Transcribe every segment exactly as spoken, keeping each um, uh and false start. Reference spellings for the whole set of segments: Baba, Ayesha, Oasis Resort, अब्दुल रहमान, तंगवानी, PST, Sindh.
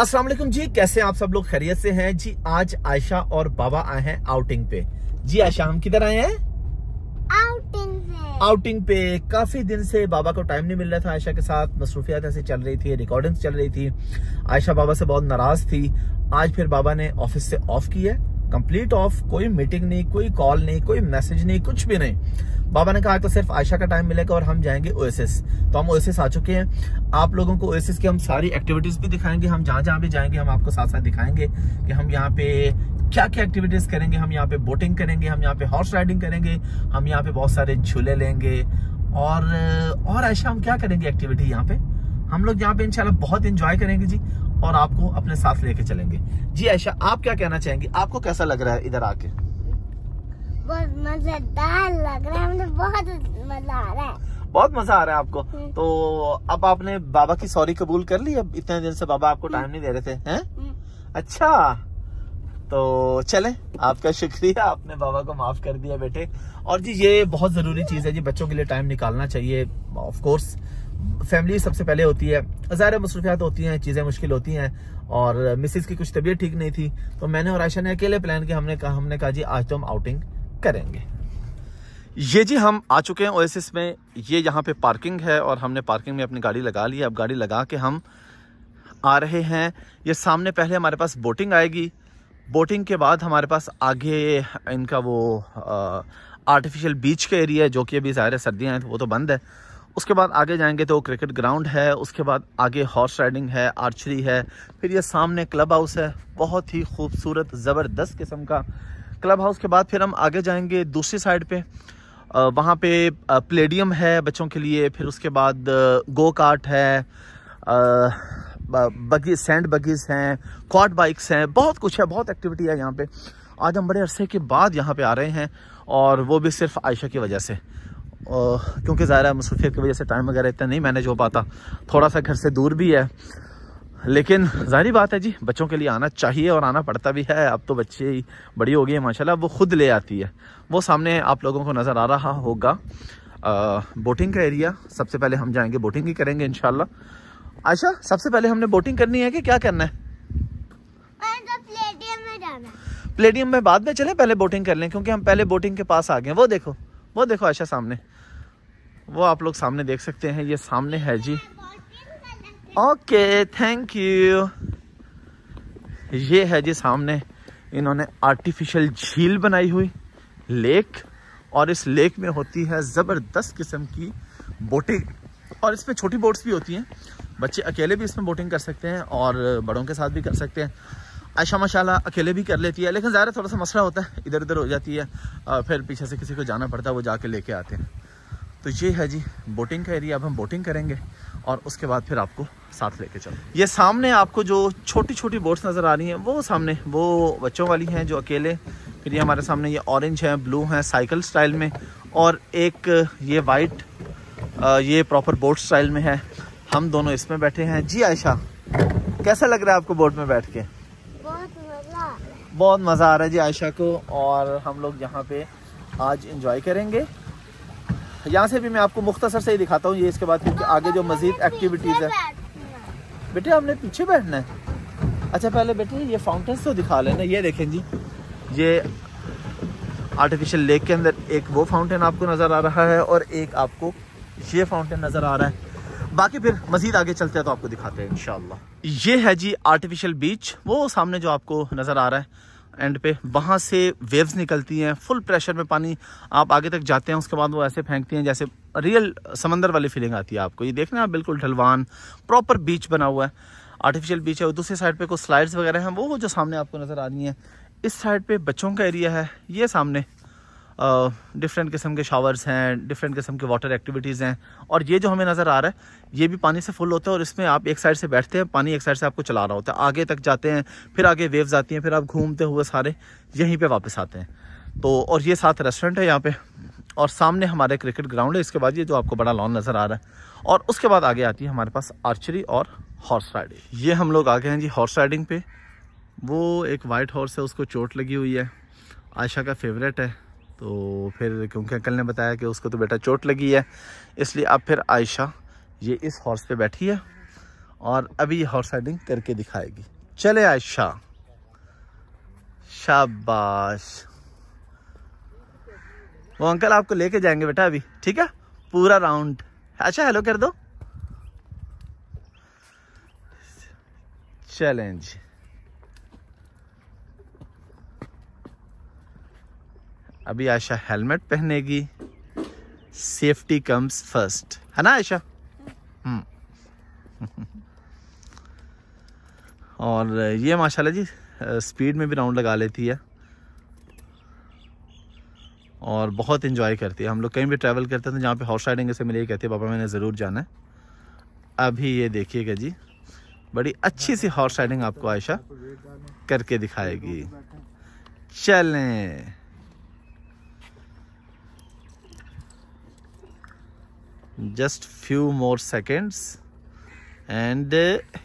अस्सलाम वालेकुम जी, कैसे आप सब लोग, खैरियत से हैं जी। आज आयशा और बाबा आए हैं आउटिंग पे जी। आयशा, हम किधर आए हैं? आउटिंग पे। आउटिंग पे काफी दिन से बाबा को टाइम नहीं मिल रहा था, आयशा के साथ मसरूफियात ऐसे चल रही थी, रिकॉर्डिंग चल रही थी। आयशा बाबा से बहुत नाराज थी। आज फिर बाबा ने ऑफिस से ऑफ किया, कंप्लीट ऑफ, कोई मीटिंग नहीं, कोई कॉल नहीं, कोई मैसेज नहीं, कुछ भी नहीं। बाबा ने कहा तो सिर्फ आयशा का टाइम मिलेगा और हम जाएंगे ओएसिस। तो हम ओएसिस आ चुके हैं। आप लोगों को ओएसिस की हम सारी एक्टिविटीज भी दिखाएंगे। हम जहाँ जहाँ भी जाएंगे हम आपको साथ साथ दिखाएंगे कि हम यहाँ पे क्या क्या एक्टिविटीज करेंगे। हम यहाँ पे बोटिंग करेंगे, हम यहाँ पे हॉर्स राइडिंग करेंगे, हम यहाँ पे बहुत सारे झूले लेंगे और और आयशा हम क्या करेंगे एक्टिविटी यहाँ पे। हम लोग यहाँ पे इंशाल्लाह बहुत इंजॉय करेंगे जी और आपको अपने साथ लेके चलेंगे जी। आयशा, आप क्या कहना चाहेंगी, आपको कैसा लग रहा है इधर आके? बहुत मजेदार लग रहा है, मुझे बहुत मजा आ रहा है, बहुत मजा आ रहा है आपको। तो अब आपने बाबा की सॉरी कबूल कर ली? अब इतने दिन से बाबा आपको टाइम नहीं दे रहे थे हैं? अच्छा, तो चलें, आपका शुक्रिया, आपने बाबा को माफ कर दिया बेटे। और जी ये बहुत जरूरी चीज है जी, बच्चों के लिए टाइम निकालना चाहिए। ऑफ कोर्स फैमिली सबसे पहले होती है, ज़ाहिर मसरूफियात होती हैं, चीज़ें मुश्किल होती हैं। और मिसेस की कुछ तबीयत ठीक नहीं थी तो मैंने और आयशा ने अकेले प्लान किया। हमने कहा हमने कहा जी आज तो हम आउटिंग करेंगे। ये जी हम आ चुके हैं ओएसिस में। ये यहाँ पे पार्किंग है और हमने पार्किंग में अपनी गाड़ी लगा ली है। अब गाड़ी लगा के हम आ रहे हैं। ये सामने पहले हमारे पास बोटिंग आएगी, बोटिंग के बाद हमारे पास आगे इनका वो आर्टिफिशियल बीच का एरिया है जो कि अभी ज़ाहिर सर्दियाँ हैं तो वो तो बंद है। उसके बाद आगे जाएंगे तो क्रिकेट ग्राउंड है, उसके बाद आगे हॉर्स राइडिंग है, आर्चरी है, फिर ये सामने क्लब हाउस है, बहुत ही खूबसूरत ज़बरदस्त किस्म का क्लब हाउस। के बाद फिर हम आगे जाएंगे दूसरी साइड पे, वहाँ पे प्लेडियम है बच्चों के लिए, फिर उसके बाद गो कार्ट है, बगी सैंड बगीज हैं, क्वाड बाइक्स हैं, बहुत कुछ है, बहुत एक्टिविटी है यहाँ पे। आज हम बड़े अरसे के बाद यहाँ पे आ रहे हैं और वो भी सिर्फ आयशा की वजह से, क्योंकि ज़ाहिर मसरूफियत की वजह से टाइम वगैरह इतना नहीं मैनेज हो पाता, थोड़ा सा घर से दूर भी है। लेकिन जाहिर बात है जी, बच्चों के लिए आना चाहिए और आना पड़ता भी है। अब तो बच्चे ही बड़ी हो गई है माशाल्लाह, वो खुद ले आती है। वो सामने आप लोगों को नज़र आ रहा होगा आ, बोटिंग का एरिया। सबसे पहले हम जाएंगे बोटिंग ही करेंगे इंशाल्लाह। आयशा, सबसे पहले हमने बोटिंग करनी है कि क्या करना है? प्लेडियम में जाना है। प्लेडियम में बाद में चलें, पहले बोटिंग कर लें, क्योंकि हम पहले बोटिंग के पास आ गए। वो देखो, वो देखो आयशा, सामने वो आप लोग सामने देख सकते हैं, ये सामने है जी। Okay, thank you. ये है जी सामने, इन्होंने आर्टिफिशियल झील बनाई हुई लेक और इस लेक में होती है ज़बरदस्त किस्म की बोटिंग। और इसमें छोटी बोट्स भी होती हैं, बच्चे अकेले भी इसमें बोटिंग कर सकते हैं और बड़ों के साथ भी कर सकते हैं। आयशा माशाल्लाह अकेले भी कर लेती है, लेकिन ज़ाहिर थोड़ा सा मसला होता है, इधर उधर हो जाती है, फिर पीछे से किसी को जाना पड़ता है, वो जाके लेके आते हैं। तो ये है जी बोटिंग का एरिया। अब हम बोटिंग करेंगे और उसके बाद फिर आपको साथ लेके चलो। ये सामने आपको जो छोटी छोटी बोट्स नज़र आ रही हैं वो सामने वो बच्चों वाली हैं जो अकेले। फिर ये हमारे सामने ये ऑरेंज है, ब्लू हैं साइकिल स्टाइल में, और एक ये वाइट, ये प्रॉपर बोट स्टाइल में है। हम दोनों इसमें बैठे हैं जी। आयशा, कैसा लग रहा है आपको बोट में बैठ के? बहुत मज़ा, बहुत मज़ा आ रहा है जी आयशा को। और हम लोग यहाँ पर आज इंजॉय करेंगे। यहाँ से भी मैं आपको मुख्तसर से ही दिखाता हूँ ये, इसके बाद क्योंकि आगे जो मजीद एक्टिविटीज़ है। बेटे हमने पीछे बैठना है? अच्छा पहले बेटे ये फाउंटेन्स तो दिखा लेना। ये देखें जी, ये आर्टिफिशियल लेक के अंदर एक वो फाउंटेन आपको नज़र आ रहा है और एक आपको ये फाउंटेन नज़र आ रहा है। बाकी फिर मजीद आगे चलते हैं तो आपको दिखाते हैं इंशाल्लाह। ये है जी आर्टिफिशियल बीच, वो सामने जो आपको नज़र आ रहा है एंड पे, वहाँ से वेव्स निकलती हैं, फुल प्रेशर में पानी आप आगे तक जाते हैं, उसके बाद वो ऐसे फेंकती हैं जैसे रियल समंदर वाली फीलिंग आती है आपको। ये देखना आप, बिल्कुल ढलवान प्रॉपर बीच बना हुआ है, आर्टिफिशियल बीच है। और दूसरी साइड पे कुछ स्लाइड्स वगैरह हैं, वो जो सामने आपको नज़र आ रही हैं। इस साइड पे बच्चों का एरिया है। ये सामने डिफरेंट किस्म के शावर्स हैं, डिफरेंट किस्म के वाटर एक्टिविटीज़ हैं। और ये जो हमें नज़र आ रहा है ये भी पानी से फुल होता है और इसमें आप एक साइड से बैठते हैं, पानी एक साइड से आपको चला रहा होता है, आगे तक जाते हैं, फिर आगे वेव्स आती हैं, फिर आप घूमते हुए सारे यहीं पे वापस आते हैं। तो और ये साथ रेस्टोरेंट है यहाँ पर, और सामने हमारे क्रिकेट ग्राउंड है। इसके बाद ये जो आपको बड़ा लॉन नज़र आ रहा है, और उसके बाद आगे आती है हमारे पास आर्चरी और हॉर्स राइडिंग। ये हम लोग आ गए हैं जी हॉर्स राइडिंग पे। वो एक वाइट हॉर्स है, उसको चोट लगी हुई है, आयशा का फेवरेट है। तो फिर क्योंकि अंकल ने बताया कि उसको तो बेटा चोट लगी है, इसलिए अब फिर आयशा ये इस हॉर्स पे बैठी है और अभी हॉर्स राइडिंग करके दिखाएगी। चले आयशा, शाबाश। वो अंकल आपको लेके जाएंगे बेटा अभी, ठीक है, पूरा राउंड। अच्छा हेलो कर दो। चैलेंज अभी आयशा हेलमेट पहनेगी, सेफ्टी कम्स फर्स्ट, है ना आयशा? हम्म। और ये माशाल्लाह जी स्पीड में भी राउंड लगा लेती है और बहुत एंजॉय करती है। हम लोग कहीं भी ट्रैवल करते थे जहाँ पे हॉर्स राइडिंग से मिले, ये कहती है पापा मैंने ज़रूर जाना है। अभी ये देखिएगा जी, बड़ी अच्छी सी हॉर्स राइडिंग आपको आयशा करके दिखाएगी। चलें just few more seconds and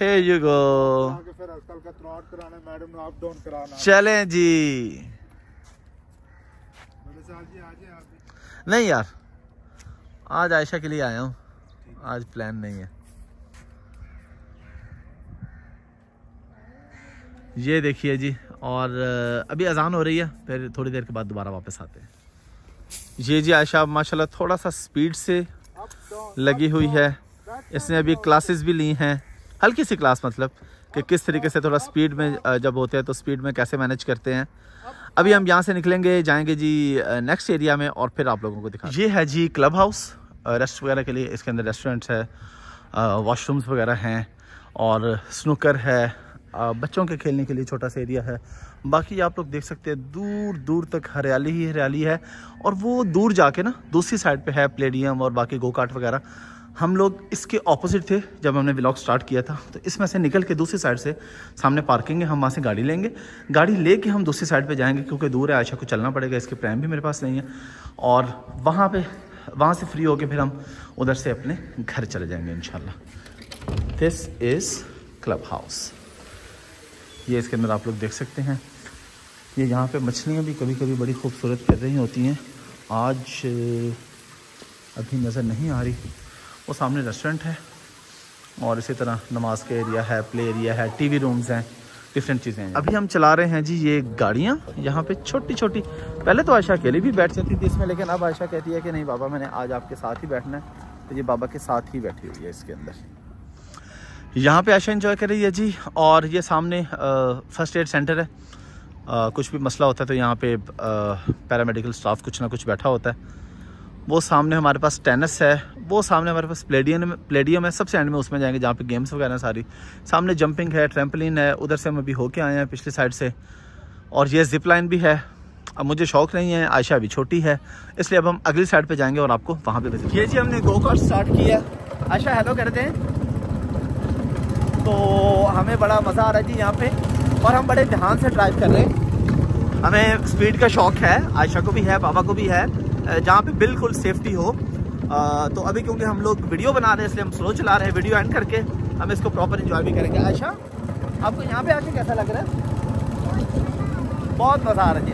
here you go। चलें जी। नहीं यार आज आयशा के लिए आया हूँ, आज प्लान नहीं है। ये देखिए जी, और अभी अजान हो रही है, फिर थोड़ी देर के बाद दोबारा वापस आते हैं। ये जी आयशा माशाल्लाह थोड़ा सा स्पीड से लगी हुई है, इसने अभी क्लासेस भी ली हैं, हल्की सी क्लास, मतलब कि किस तरीके से थोड़ा स्पीड में जब होते हैं तो स्पीड में कैसे मैनेज करते हैं। अभी हम यहाँ से निकलेंगे, जाएंगे जी नेक्स्ट एरिया में और फिर आप लोगों को दिखाएं। ये है जी क्लब हाउस, रेस्ट वगैरह के लिए। इसके अंदर रेस्टोरेंट्स है, वॉशरूम्स वगैरह हैं और स्नूकर है, बच्चों के खेलने के लिए छोटा सा एरिया है। बाकी आप लोग देख सकते हैं दूर दूर तक हरियाली ही हरियाली है, और वो दूर जाके ना दूसरी साइड पे है प्लेडियम और बाकी गोकार्ट वगैरह। हम लोग इसके ऑपोजिट थे जब हमने व्लॉग स्टार्ट किया था, तो इसमें से निकल के दूसरी साइड से सामने पार्किंग है, हम वहाँ से गाड़ी लेंगे, गाड़ी लेके हम दूसरी साइड पे जाएंगे क्योंकि दूर है, आयशा को चलना पड़ेगा, इसके प्रैम भी मेरे पास नहीं है। और वहाँ पे वहाँ से फ्री होके फिर हम उधर से अपने घर चले जाएंगे इंशाल्लाह। दिस इज़ क्लब हाउस, ये इसके अंदर आप लोग देख सकते हैं। ये यहाँ पे मछलियाँ भी कभी कभी बड़ी खूबसूरत कर रही होती हैं, आज अभी नज़र नहीं आ रही। वो सामने रेस्टोरेंट है और इसी तरह नमाज के एरिया है, प्ले एरिया है, टीवी रूम्स हैं, डिफरेंट चीज़ें हैं। अभी हम चला रहे हैं जी ये गाड़ियाँ, यहाँ पे छोटी छोटी। पहले तो आयशा अकेली भी बैठ जाती थी इसमें, लेकिन अब आयशा कहती है कि नहीं बाबा मैंने आज आपके साथ ही बैठना है, तो ये बाबा के साथ ही बैठी हुई है इसके अंदर। यहाँ पे आयशा एंजॉय कर रही है जी। और ये सामने फ़र्स्ट एड सेंटर है, आ, कुछ भी मसला होता है तो यहाँ पे पैरामेडिकल स्टाफ कुछ ना कुछ बैठा होता है। वो सामने हमारे पास टेनिस है, वो सामने हमारे पास प्लेडियम प्लेडियम है, सबसे एंड में उसमें जाएंगे जहाँ पे गेम्स वगैरह सारी। सामने जंपिंग है, ट्रैम्पलिन है, उधर से हम अभी होके आए हैं पिछली साइड से। और ये जिप लाइन भी है, अब मुझे शौक़ नहीं है, आयशा अभी छोटी है, इसलिए अब हम अगली साइड पर जाएँगे और आपको वहाँ पर। ये जी हमने गो कार्ट स्टार्ट किया, आयशा हेलो करते हैं, तो हमें बड़ा मज़ा आ रहा है जी यहाँ पे, और हम बड़े ध्यान से ड्राइव कर रहे हैं। हमें स्पीड का शौक़ है, आयशा को भी है, पापा को भी है, जहाँ पे बिल्कुल सेफ्टी हो। आ, तो अभी क्योंकि हम लोग वीडियो बना रहे हैं इसलिए हम स्लो चला रहे हैं, वीडियो एंड करके हम इसको प्रॉपर एंजॉय भी करेंगे। आयशा आपको यहाँ पे आके कैसा लग रहा है? बहुत मज़ा आ रहा है जी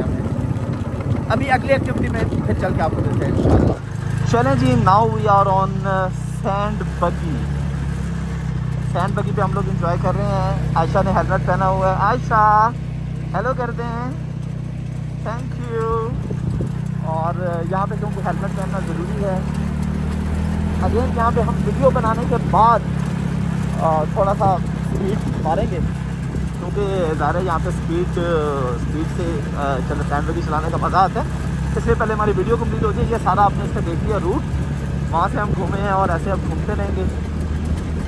हमें। अभी अगली एक्टिविटी में फिर चल के आपको देते हैं इंशाल्लाह। चलें जी, now we are on sand buggy. Sand buggy पे हम लोग इंजॉय कर रहे हैं। आयशा ने हेलमेट पहना हुआ है। आयशा हेलो कर दें, थैंक यू। और यहाँ पे क्योंकि हेलमेट पहनना ज़रूरी है। अगेन यहाँ पे हम वीडियो बनाने के बाद थोड़ा सा स्पीड मारेंगे क्योंकि ज़ाहिर है यहाँ पे स्पीड स्पीड से चल सैंड बगी चलाने का मज़ा आता है। इसलिए पहले हमारी वीडियो कम्प्लीट हो जाए। ये सारा आपने इसका देख लिया रूट, वहाँ से हम घूमे हैं और ऐसे हम घूमते रहेंगे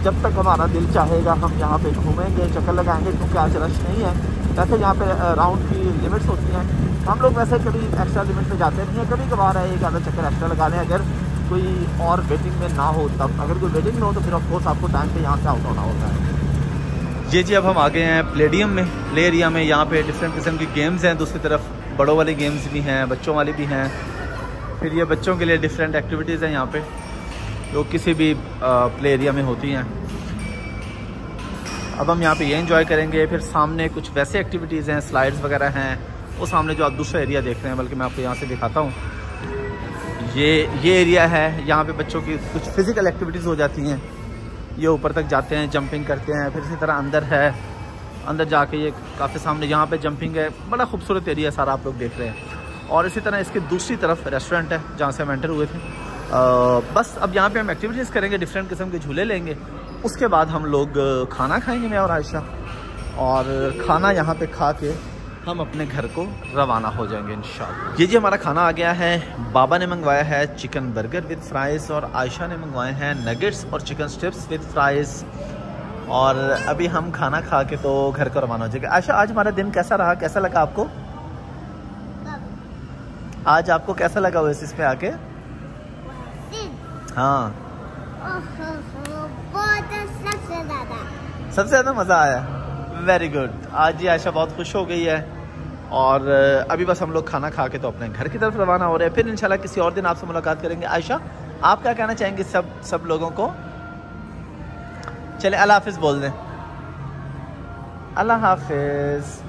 जब तक हमारा दिल चाहेगा। हम यहाँ पे घूमेंगे, चक्कर लगाएंगे क्योंकि आज रश नहीं है। वैसे यहाँ पे राउंड की लिमिट्स होती हैं, हम लोग वैसे कभी एक्स्ट्रा लिमिट पे जाते नहीं हैं, कभी कभार है एक आधा चक्कर एक्स्ट्रा लगा लें अगर कोई और वेटिंग में ना हो तब। अगर कोई वेटिंग में हो तो फिर ऑफकोर्स आपको टाइम पर यहाँ से आउट होना होता है। जी जी अब हम आ गए हैं प्लेडियम में, प्ले एरिया में। यहाँ पर डिफरेंट किस्म की गेम्स हैं, दूसरी तरफ बड़ों वाले गेम्स भी हैं, बच्चों वाले भी हैं। फिर ये बच्चों के लिए डिफरेंट एक्टिविटीज़ हैं यहाँ पर जो किसी भी प्ले एरिया में होती हैं। अब हम यहाँ पे ये एंजॉय करेंगे। फिर सामने कुछ वैसे एक्टिविटीज़ हैं, स्लाइड्स वगैरह हैं। वो सामने जो आप दूसरा एरिया देख रहे हैं, बल्कि मैं आपको यहाँ से दिखाता हूँ, ये ये एरिया है, यहाँ पे बच्चों की कुछ फिज़िकल एक्टिविटीज़ हो जाती हैं। ये ऊपर तक जाते हैं, जंपिंग करते हैं, फिर इसी तरह अंदर है, अंदर जाके ये काफ़ी सामने यहाँ पे जंपिंग है। बड़ा खूबसूरत एरिया सारा आप लोग देख रहे हैं। और इसी तरह इसके दूसरी तरफ रेस्टोरेंट है जहाँ से हम एंटर हुए थे। आ, बस अब यहाँ पे हम एक्टिविटीज़ करेंगे, डिफरेंट किस्म के झूले लेंगे, उसके बाद हम लोग खाना खाएंगे मैं और आयशा, और खाना यहाँ पे खा के हम अपने घर को रवाना हो जाएंगे इंशाल्लाह। ये जी हमारा खाना आ गया है। बाबा ने मंगवाया है चिकन बर्गर विद फ्राइज़, और आयशा ने मंगवाए हैं नगेट्स और चिकन स्ट्रिप्स विद फ्राइज़। और अभी हम खाना खा के तो घर को रवाना हो जाएंगे। आयशा, आज हमारा दिन कैसा रहा, कैसा लगा आपको? आज आपको कैसा लगा ओएसिस पे आके? हाँ, सबसे ज़्यादा मज़ा आया। Very good. आज ये आयशा बहुत खुश हो गई है। और अभी बस हम लोग खाना खा के तो अपने घर की तरफ रवाना हो रहे हैं। फिर इंशाल्लाह किसी और दिन आपसे मुलाकात करेंगे। आयशा, आप क्या कहना चाहेंगे सब सब लोगों को? चले अल्लाह हाफिज़ बोल दें। अल्लाह हाफिज़।